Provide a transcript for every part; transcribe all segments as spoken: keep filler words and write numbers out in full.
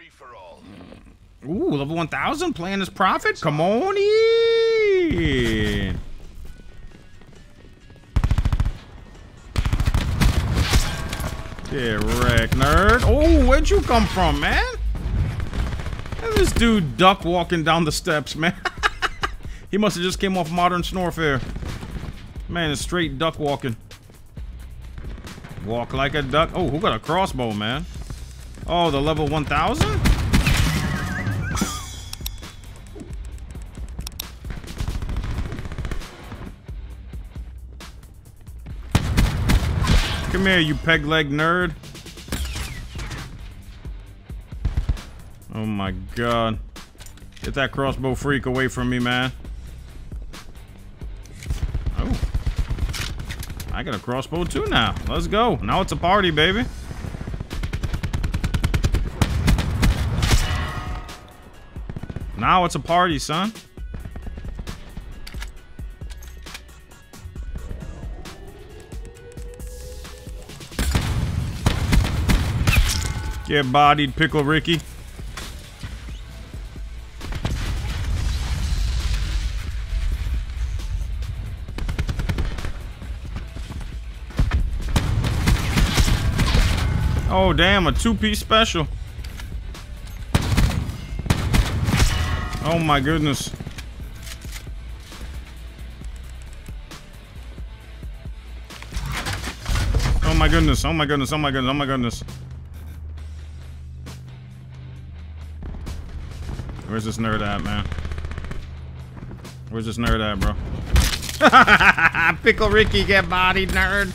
Free for all. Ooh, level one thousand, playing as Prophet. Come on in. Get wrecked, nerd. Oh, where'd you come from, man? Look at this dude duck walking down the steps, man. He must have just came off Modern Warfare. Man, it's straight duck walking. Walk like a duck. Oh, who got a crossbow, man? Oh, the level one thousand? Come here, you peg leg nerd. Oh my god. Get that crossbow freak away from me, man. Oh. I got a crossbow too now. Let's go. Now it's a party, baby. Now it's a party, son. Get bodied, Pickle Ricky. Oh, damn, a two-piece special. Oh, my goodness. Oh, my goodness. Oh, my goodness. Oh, my goodness. Oh, my goodness. Where's this nerd at, man? Where's this nerd at, bro? Pickle Ricky, get bodied, nerd.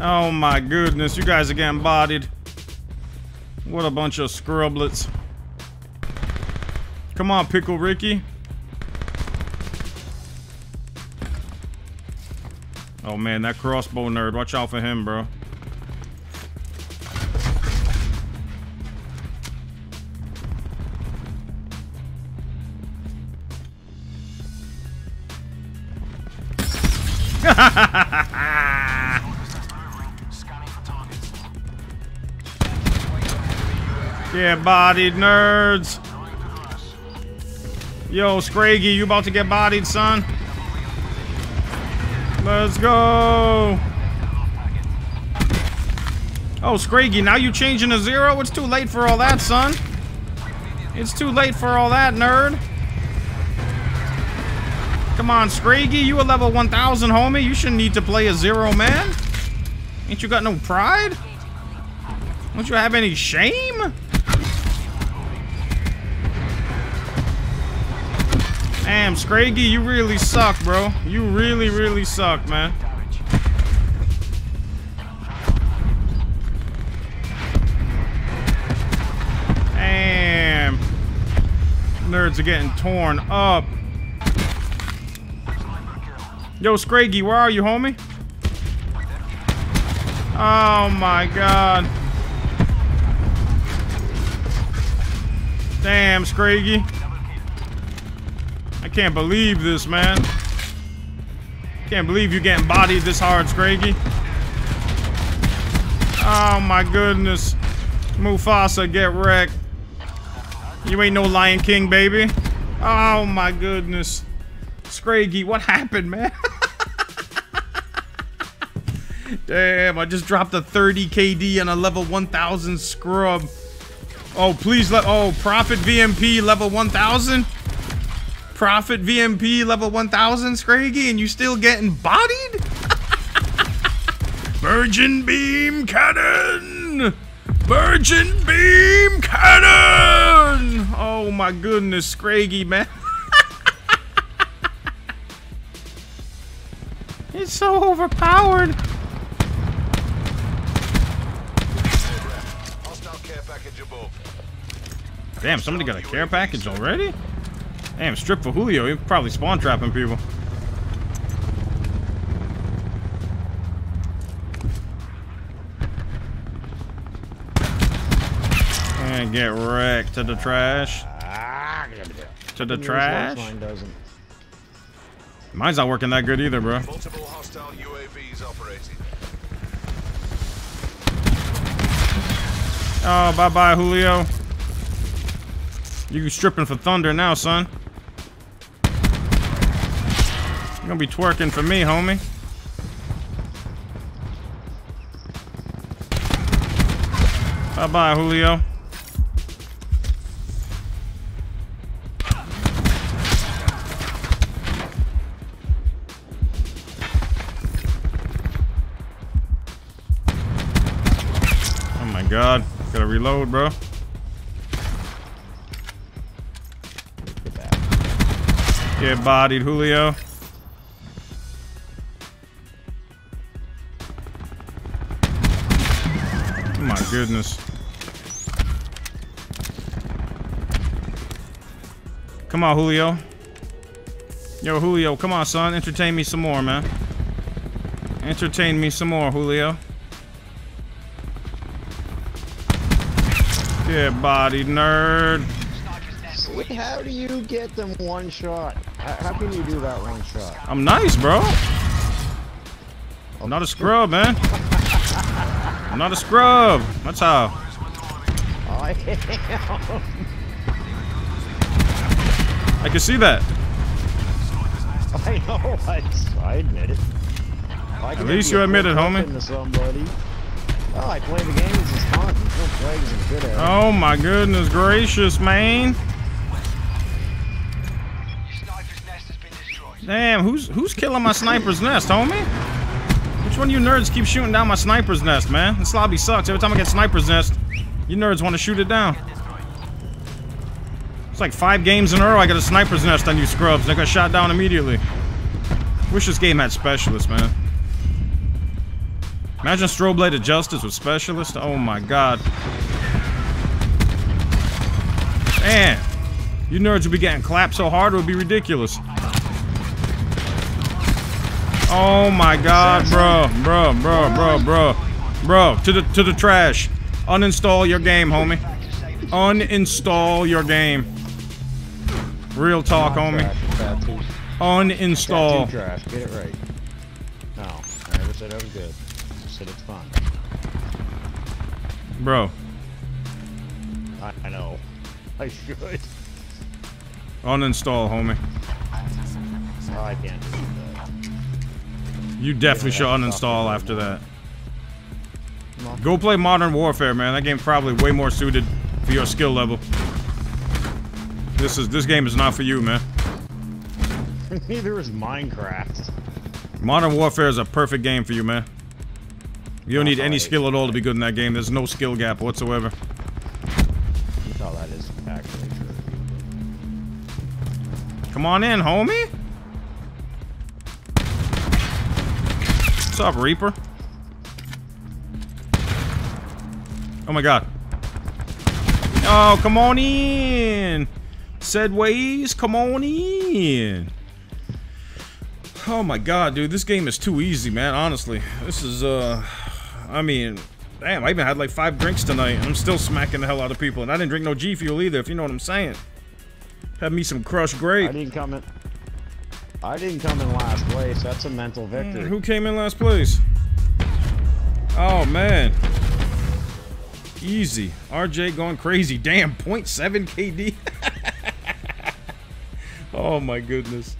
Oh my goodness, you guys are getting bodied. What a bunch of scrublets. Come on, Pickle Ricky. Oh man, that crossbow nerd. Watch out for him, bro. Get bodied, nerds. Yo, Scraggy, you about to get bodied, son? Let's go. Oh, Scraggy, now you changing to zero? It's too late for all that, son. It's too late for all that, nerd. Come on, Scraggy, you a level one thousand, homie. You shouldn't need to play a zero, man. Ain't you got no pride? Don't you have any shame? Damn, Scraggy, you really suck, bro. You really, really suck, man. Damn. Nerds are getting torn up. Yo, Scraggy, where are you, homie? Oh, my God. Damn, Scraggy. I can't believe this, man. Can't believe you getting bodied this hard, Scraggy. Oh my goodness. Mufasa, get wrecked. You ain't no Lion King, baby. Oh my goodness. Scraggy, what happened, man? Damn, I just dropped a thirty K D on a level one thousand scrub. Oh, please let... Oh, Prophet V M P level one thousand? Prophet V M P level one thousand, Scraggy, and you still getting bodied? Virgin Beam Cannon! Virgin Beam Cannon! Oh my goodness, Scraggy, man. It's so overpowered. Damn, somebody got a care package already? Damn, strip for Julio. He's probably spawn trapping people. And get wrecked to the trash. To the trash. Mine's not working that good either, bro. Oh, bye-bye, Julio. You stripping for thunder now, son. You're gonna be twerking for me, homie. Bye-bye, Julio. Oh my God, gotta reload, bro. Get bodied, Julio. Oh my goodness. Come on, Julio. Yo, Julio, come on, son. Entertain me some more, man. Entertain me some more, Julio. Get bodied, nerd. Wait, how do you get them one shot? How, how can you do that one shot? I'm nice, bro. I'm not a scrub, man. I'm not a scrub. That's how. I am. I can see that. I know. I, I admit it. I At least you admit it, homie. Oh, I play the games as fun. Oh my goodness gracious, man! Your sniper's nest has been destroyed. Damn, who's who's killing my sniper's nest, homie? Which one of you nerds keep shooting down my sniper's nest, man? This lobby sucks. Every time I get sniper's nest, you nerds want to shoot it down. It's like five games in a row I got a sniper's nest on you scrubs. I got shot down immediately. Wish this game had specialists, man. Imagine Strobladed Justice with specialists. Oh my God. Man, you nerds would be getting clapped so hard it would be ridiculous. Oh my God, bro, bro, bro, bro, bro, bro. To the to the trash. Uninstall your game, homie. Uninstall your game. Real talk, homie. Trash, uninstall. Trash. Get it right. No, I never said I was good. I said it's fun. Bro. I, I know. I should. Uninstall, homie. Oh, I can't do that. You definitely should uninstall after that. Go play Modern Warfare, man. That game's probably way more suited for your skill level. This is this game is not for you, man. Neither is Minecraft. Modern Warfare is a perfect game for you, man. You don't need any skill at all to be good in that game. There's no skill gap whatsoever. No, that is actually true. Come on in, homie. What's up, Reaper? Oh my God. Oh, come on in. Sedways, come on in. Oh my God, dude, this game is too easy, man. Honestly, this is, uh, I mean, damn, I even had like five drinks tonight, and I'm still smacking the hell out of people. And I didn't drink no G Fuel either, if you know what I'm saying. Had me some crushed grape. I didn't come in. I didn't come in last place. That's a mental victory. Mm, who came in last place? Oh man. Easy. R J gone crazy. Damn, zero point seven K D. Oh my goodness.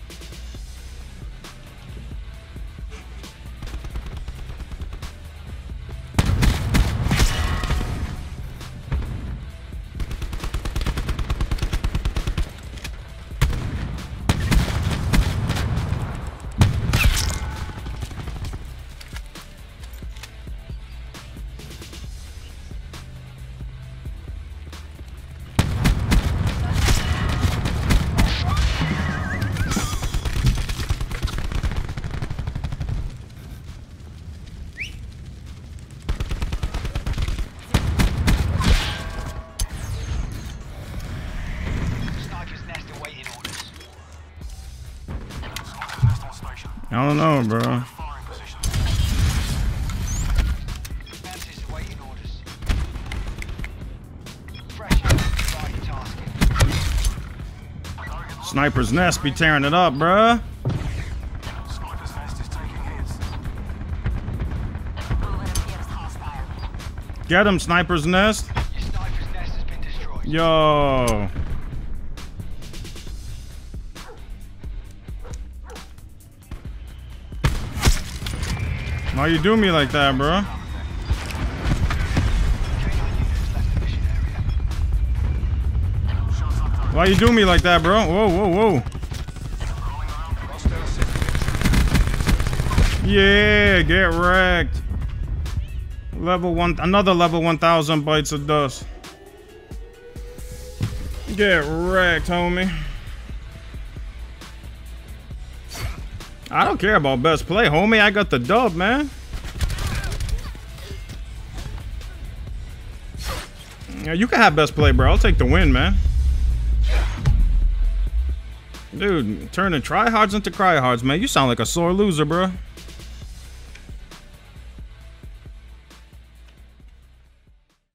I don't know, bro. Sniper's nest be tearing it up, bro. Sniper's nest is taking hits. Get him, Sniper's nest. Your Yo. Why you do me like that, bro? Why you do me like that, bro? Whoa, whoa, whoa. Yeah, get wrecked. Level one, another level one thousand bites of dust. Get wrecked, homie. I don't care about best play, homie. I got the dub, man. Yeah, you can have best play, bro. I'll take the win, man. Dude, turning tryhards into cryhards, man. You sound like a sore loser, bro.